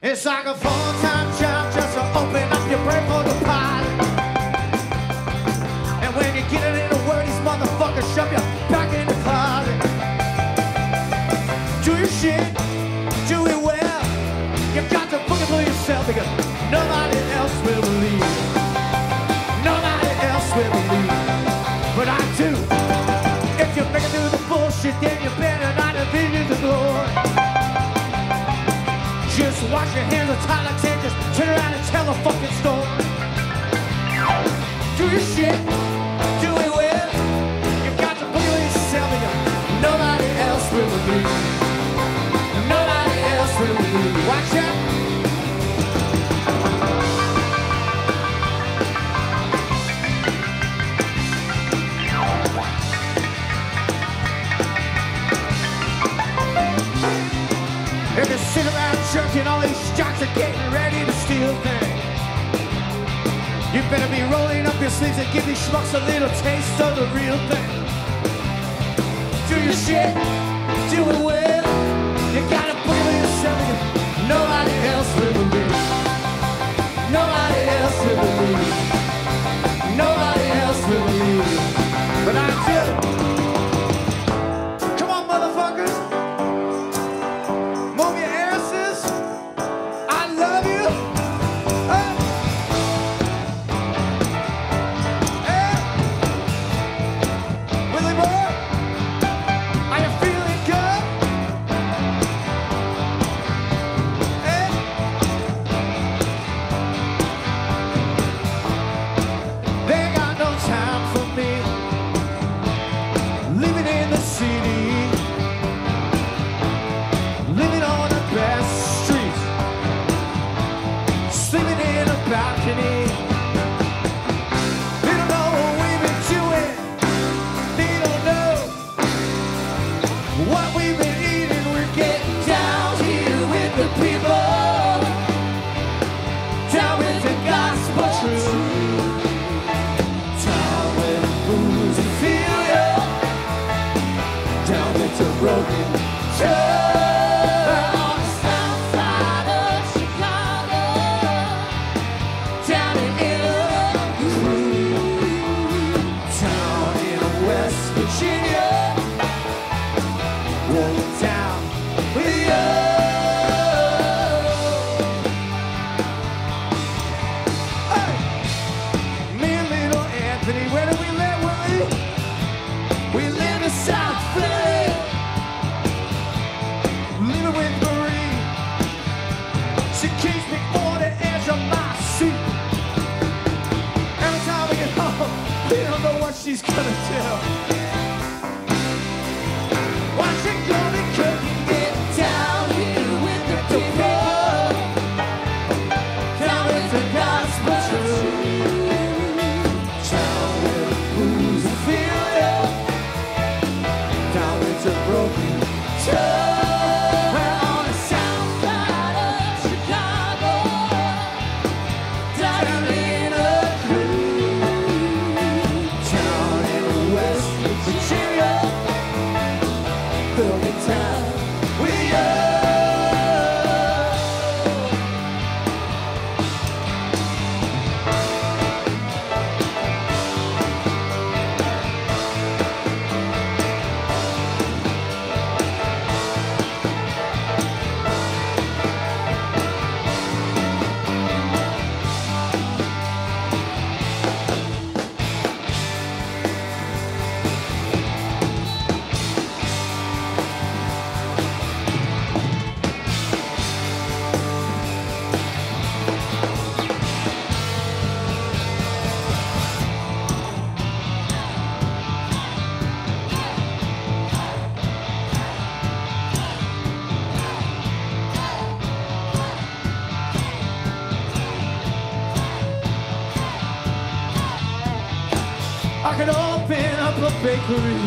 It's like a full-time job just to open up your brain for the pot. And when you get it in a word, these motherfuckers shove you back in the closet. Do your shit, do it well. You've got to book it for yourself because nobody else will believe. Nobody else will believe. But I do. If you make it through the bullshit, then you better not envision the glory. Just wash your hands of toilets and just turn around and tell a fucking story. Do your shit, do it well. You've got to believe yourself and nobody else will believe. Nobody else will believe. Watch out. If you sit around jerking, all these jocks are getting ready to steal things. You better be rolling up your sleeves and give these schmucks a little taste of the real thing. Do your shit, do it well. You gotta believe yourself. Nobody else will believe. Nobody else will believe. Nobody else will believe. But I do. Bakery,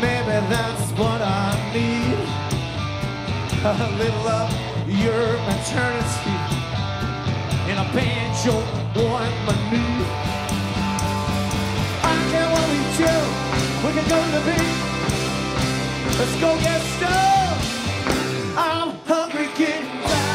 maybe that's what I need. A little of your maternity and a banjo on my knee. I can't what we do. We can go to the beach. Let's go get stuff. I'm hungry, get back.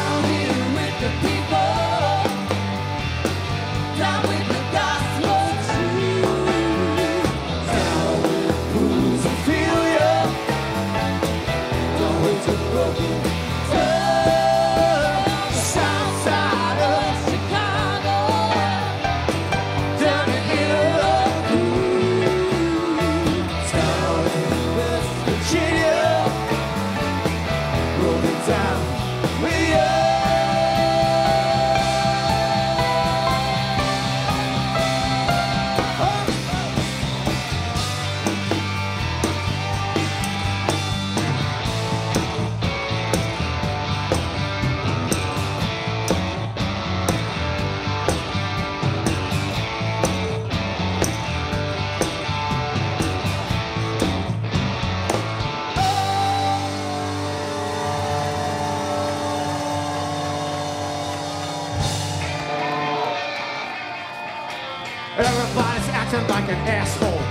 acting like an asshole.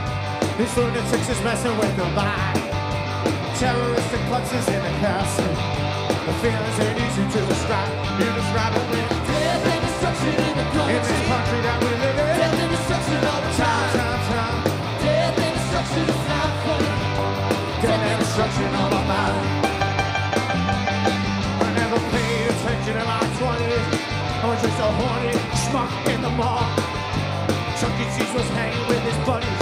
These lunatics is messing with the line. Terroristic clutches in the castle. The feelings ain't easy to describe. You describe it with death and destruction in the country. In this country that we live in, death and destruction all the time. Death and destruction is not funny. Death and destruction on my mind. I never paid attention in my 20s. I was just a horny schmuck in the mall. Chuck E. Cheese was hanging with his buddies.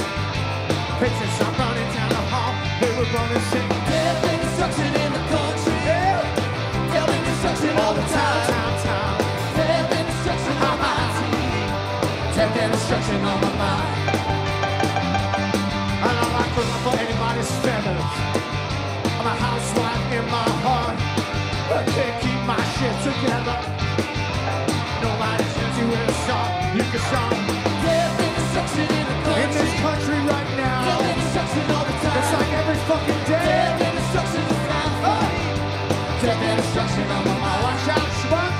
Pictures are running down the hall. They were running shit. Death and destruction in the country. Death and destruction all the time. Death and destruction on my mind. Death and destruction on my mind. And I'm not looking for anybody's feathers. I'm a housewife in my heart. I can't keep my shit together. Nobody shows you in a song. You can song. In this country right now, death and destruction all the time. It's like every fucking day. Death and destruction is not funny. Death and destruction on my mind. Watch out, schmuck.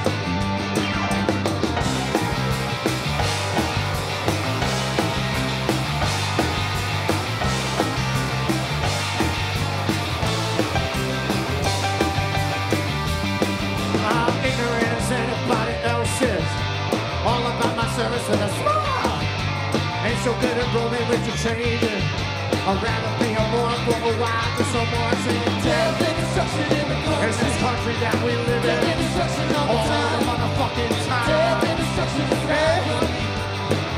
I'm ignorant as anybody else is. All about my service and a smile. Ain't so good at rolling with your changes. I'd rather be a moron for a while to someone saying death and destruction in the country. It's this country that we live in. Death and destruction all the time. All the motherfucking time. Death and destruction is bad.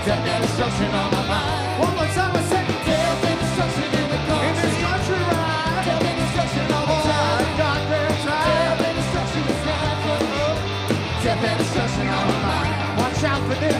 Death and destruction on my mind. One more time I said death and destruction in the country. In this country right. Death and destruction all the time. Goddamn time. Death and destruction is bad. Death and destruction on my mind. Watch out for this.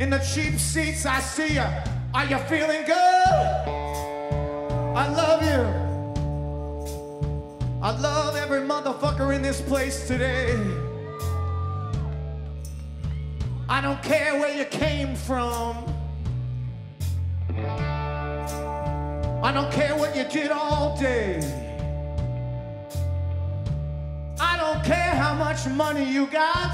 In the cheap seats, I see you. Are you feeling good? I love you. I love every motherfucker in this place today. I don't care where you came from. I don't care what you did all day. I don't care how much money you got.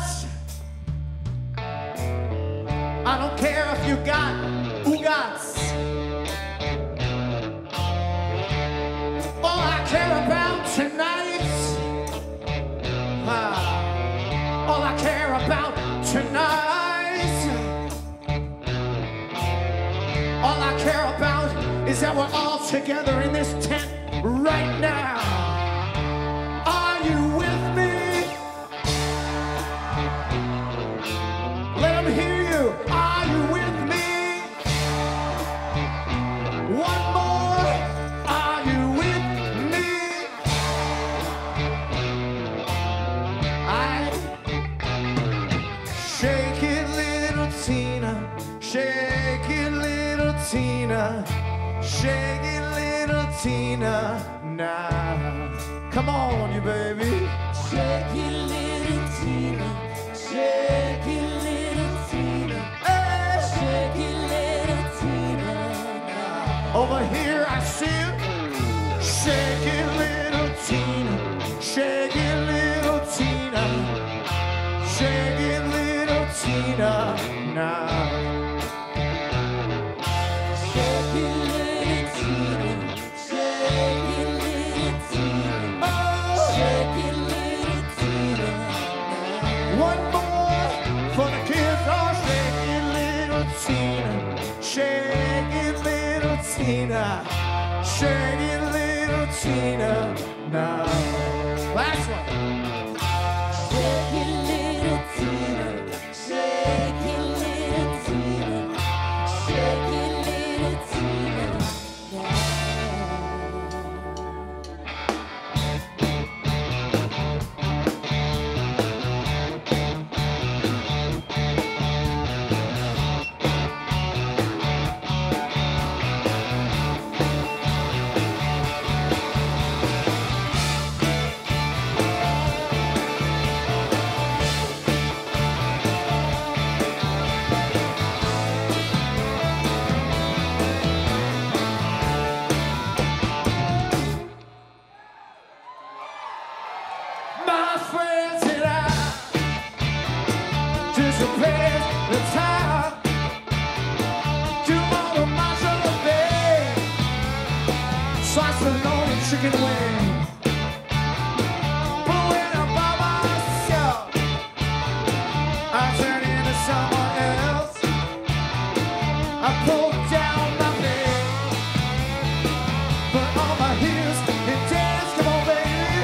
I don't care if you got oogats. All I care about tonight, all I care about tonight, all I care about is that we're all together in this tent right now. Are you with me? Let them hear. Are you with me? One more. Are you with me? I shake it, little Tina. Shake it, little Tina. Shake it, little Tina. Now, come on, you baby. Shake it, little Tina. Shake it. Over here I see you. Shake it, little Tina. Shake it, little Tina. Shake it, little Tina. Now. Shake it, little Tina. Shake it, little Tina. Oh, shake it, little Tina. One more for the kids. Oh, shake it, little Tina. Shake it, little Tina, shake it, little Tina, now. Last one. Shake it, little Tina. Shake it, little Tina. Shake it, little My friends and I disappear the time. Tomorrow might as well be sliced and loaded chicken wing. But when I'm by myself, I turn into someone else. I pull down my bed, but all my heels and dance. Come on, baby.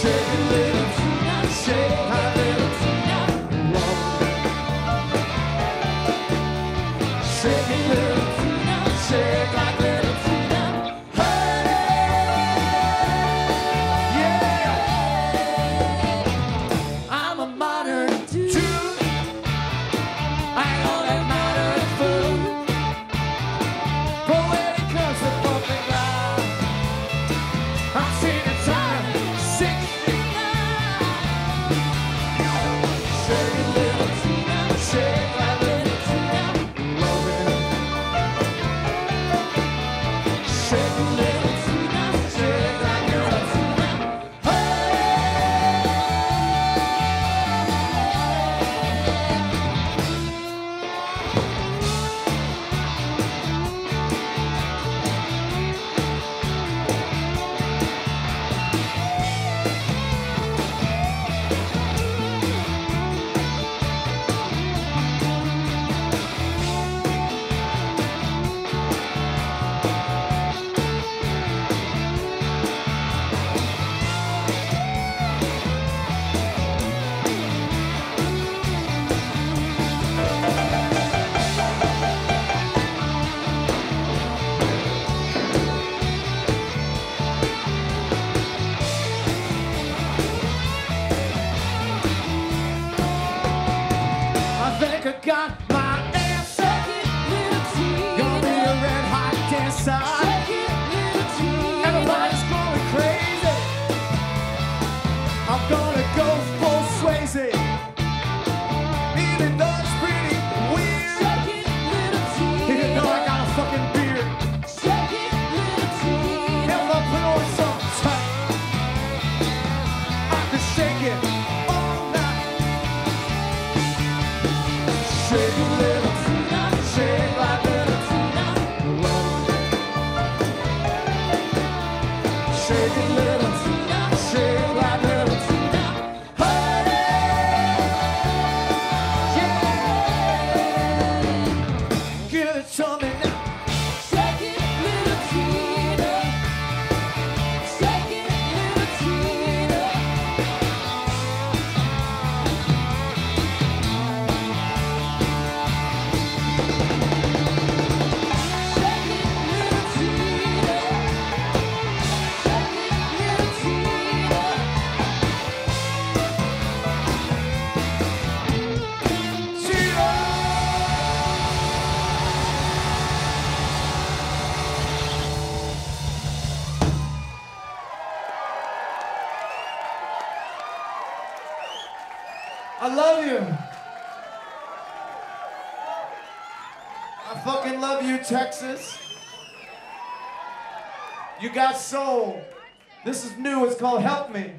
Shake it, little Tina, shake my little Tina. Whoa. Shake it, little Tina, shake my little Tina. Hey, yeah. I'm a modern dude. I own that modern food. But when it comes to pumping out, I've seen it time. 69 I love you. I fucking love you, Texas. You got soul. This is new, it's called Help Me.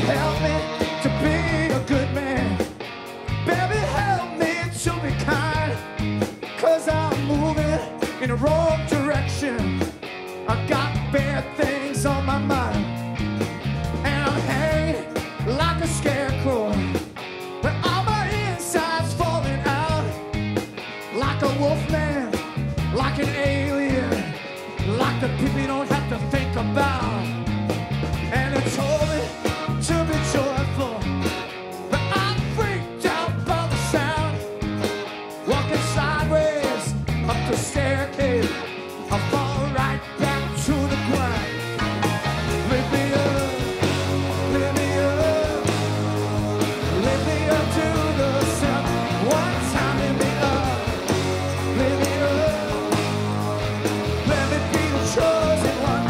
Help me to be a good man. Baby, help me to be kind. 'Cause I'm moving in the wrong direction. I got bad things on my mind. And I'm hanging like a scarecrow. But all my insides falling out. Like a wolf man, like an alien. Like the people you don't have to think about. And it's all to be joyful, but I'm freaked out by the sound. Walking sideways up the staircase, I fall right back to the ground. Lift me up, lift me up, lift me up to the sun. One time lift me up, lift me up. Let me be the chosen one.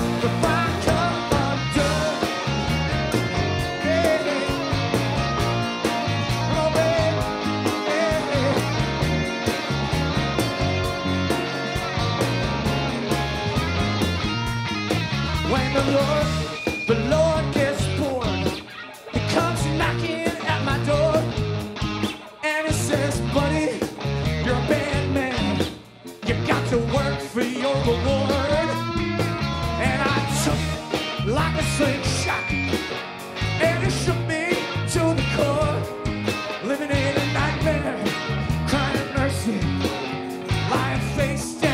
The Lord gets bored. He comes knocking at my door, and he says, buddy, you're a bad man. You got to work for your reward. And I took like a slingshot, and it shook me to the core. Living in a nightmare, crying mercy, lying face down.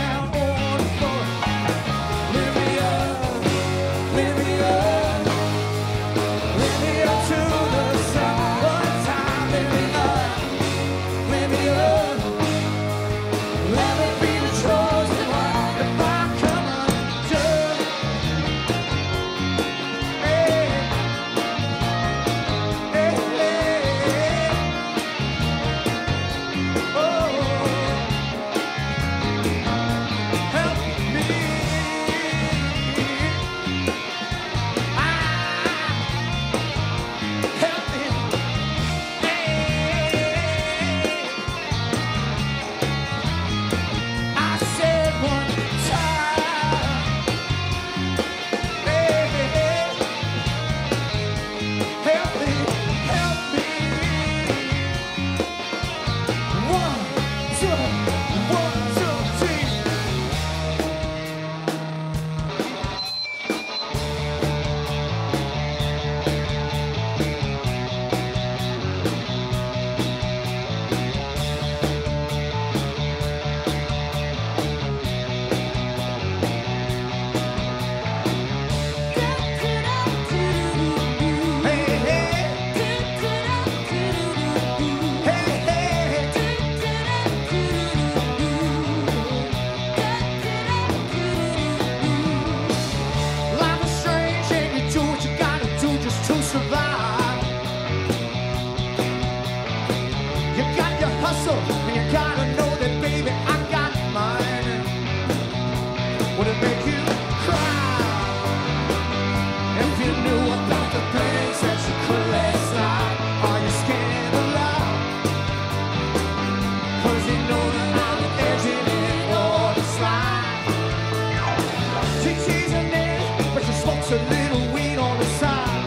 A little weed on the side.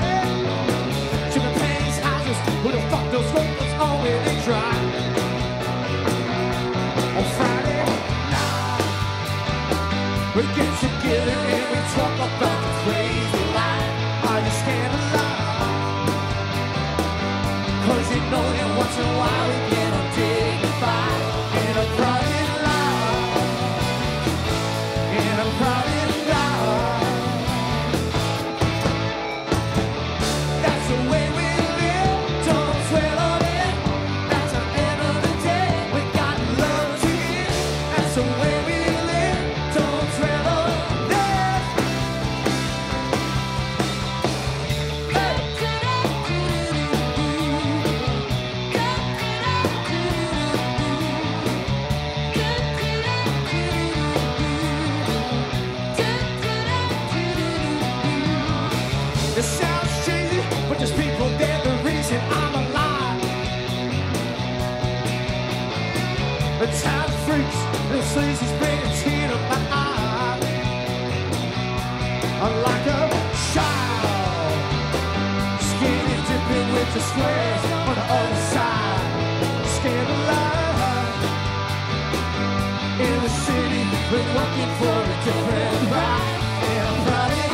Hey. Jimmy Payne's houses, who the fuck those sleazy spirits hit up my eye. I'm like a child, skinny dipping with the squares on the other side. Scared alive in the city, been working for a different ride. And I'm riding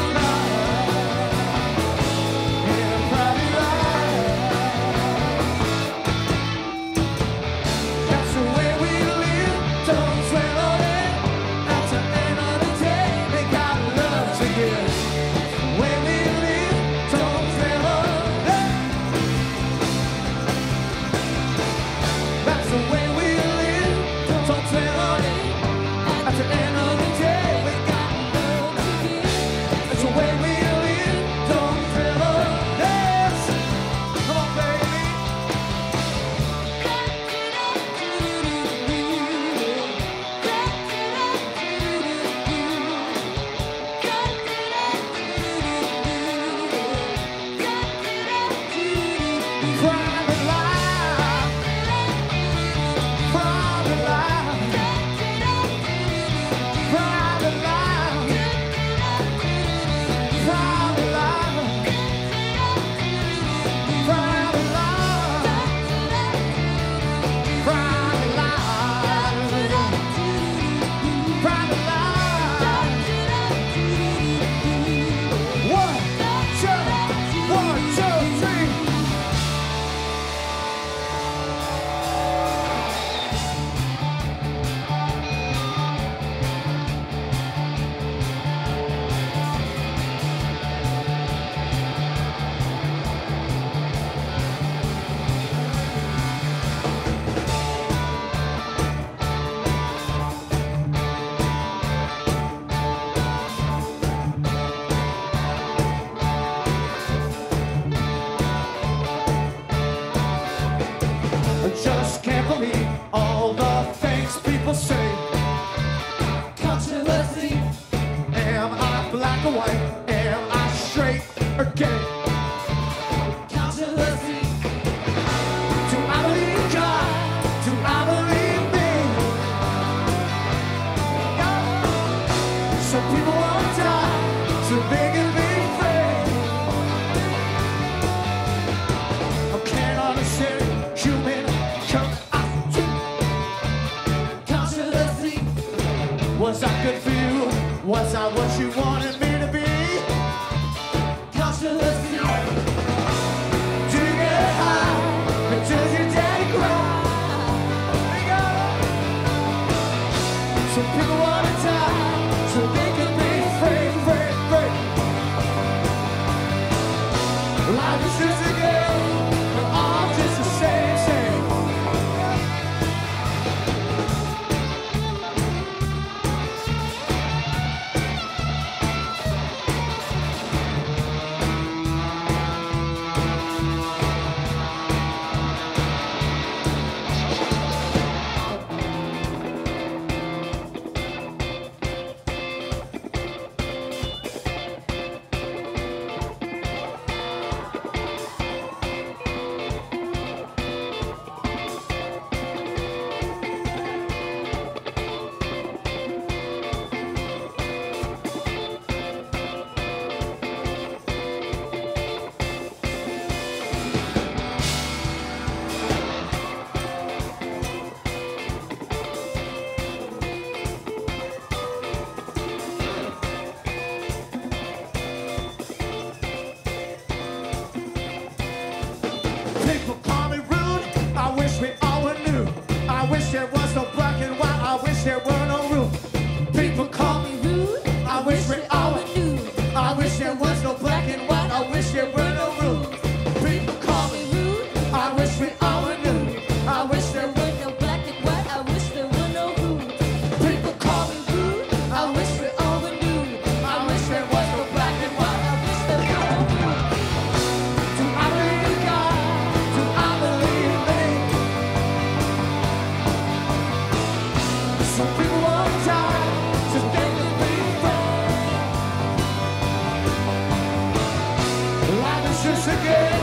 again.